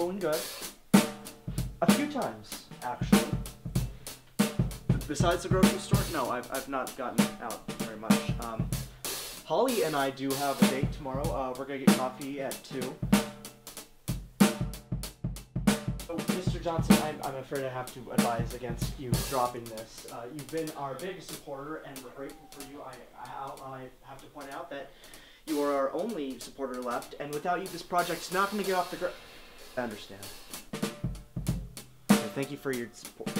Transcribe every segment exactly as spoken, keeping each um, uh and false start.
going good. A few times, actually. Besides the grocery store? No, I've, I've not gotten out very much. Um, Holly and I do have a date tomorrow. Uh, we're going to get coffee at two. Oh, Mister Johnson, I'm, I'm afraid I have to advise against you dropping this. Uh, you've been our biggest supporter, and we're grateful for you. I, I, I have to point out that you are our only supporter left, and without you, this project's not going to get off the ground. I understand. So thank you for your support.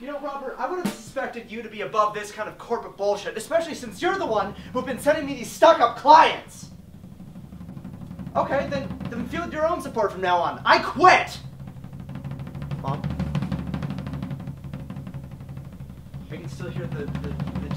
You know, Robert, I would have suspected you to be above this kind of corporate bullshit, especially since you're the one who've been sending me these stuck-up clients. Okay, then, then field your own support from now on. I quit! Mom? I can still hear the, the, the